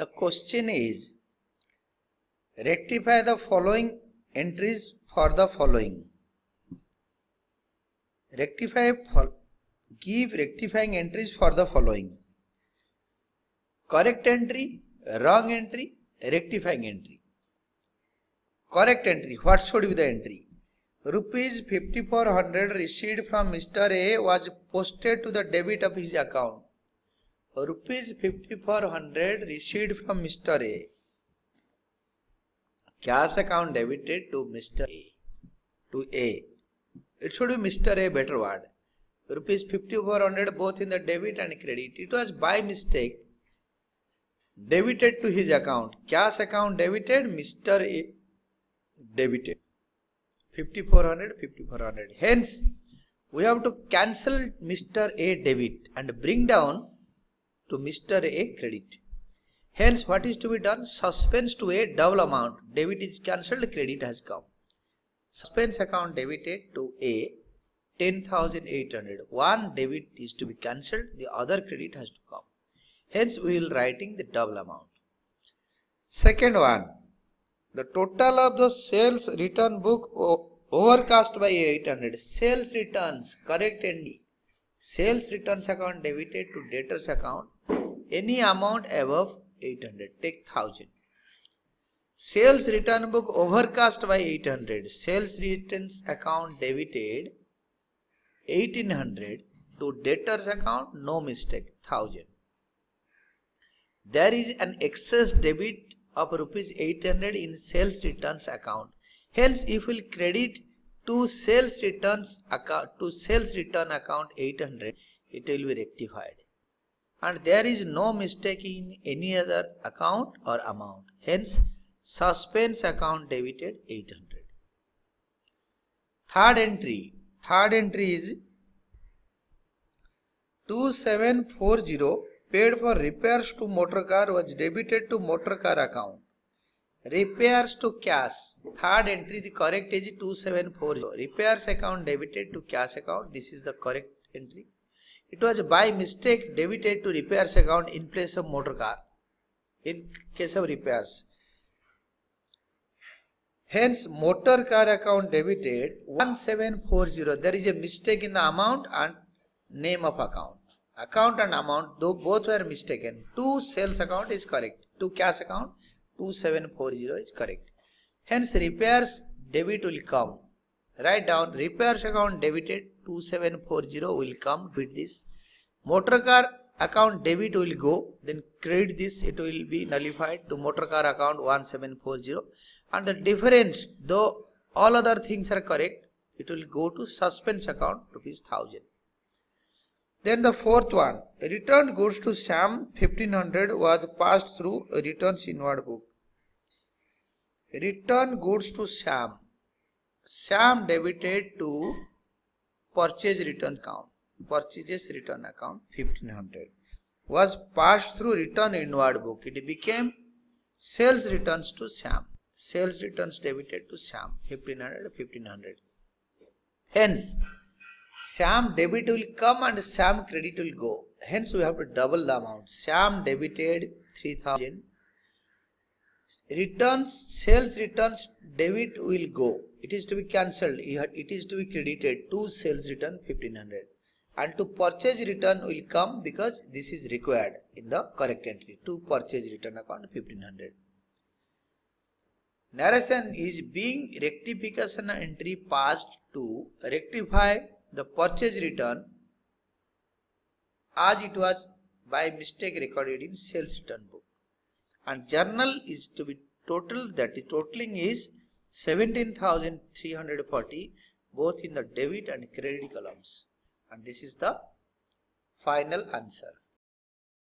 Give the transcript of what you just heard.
The question is, rectify the following entries for the following. Give rectifying entries for the following. Correct entry, wrong entry, rectifying entry. Correct entry, what should be the entry? Rupees 5400 received from Mr. A was posted to the debit of his account. Rupees 5400 received from Mr. A. Cash account debited to Mr. A. To A. It should be Mr. A, better word. Rupees 5400 both in the debit and credit. It was by mistake debited to his account. Cash account debited, Mr. A debited. 5400. Hence, we have to cancel Mr. A debit and bring down to Mr. A credit. Hence, what is to be done? Suspense to a double amount. Debit is cancelled, credit has come. Suspense account debited to A 10,800. One debit is to be cancelled, the other credit has to come. Hence, we will writing the double amount. Second one. The total of the sales return book overcast by 800. Sales returns, correct entry. Sales returns account debited to debtors account. Any amount above 800. Take 1000. Sales return book overcast by 800. Sales returns account debited 1800 to debtors account. No mistake. 1000. There is an excess debit of rupees 800 in sales returns account. Hence, if we will credit to sales returns account 800, it will be rectified. And there is no mistake in any other account or amount. Hence, suspense account debited 800. Third entry. Third entry is 2740. Paid for repairs to motor car was debited to motor car account. Repairs to cash. Third entry, the correct is 2740. Repairs account debited to cash account. This is the correct entry. It was by mistake debited to repairs account in place of motor car. In case of repairs. Hence, motor car account debited 1740. There is a mistake in the amount and name of account. Account and amount, though both were mistaken. To sales account is correct. To cash account, 2740 is correct. Hence, repairs debit will come. Write down repairs account debited 2740 will come with this. Motor car account debit will go. Then credit this, it will be nullified to motor car account 1740. And the difference, though all other things are correct, it will go to suspense account rupees 1000. Then the fourth one, returned goods to Sam 1500 was passed through returns inward book. Returned goods to Sam. Sam debited to purchase return account. Purchases return account 1500 was passed through return inward book. It became sales returns to Sam. Sales returns debited to Sam 1500. Hence, Sam debit will come and Sam credit will go. Hence, we have to double the amount. Sam debited 3000. Returns, sales returns debit will go. It is to be cancelled. It is to be credited to sales return 1500. And to purchase return will come because this is required in the correct entry. To purchase return account 1500. Narration is being rectification entry passed to rectify the purchase return as it was by mistake recorded in sales return book. And journal is to be totaled, that the totaling is 17,340 both in the debit and credit columns. And this is the final answer.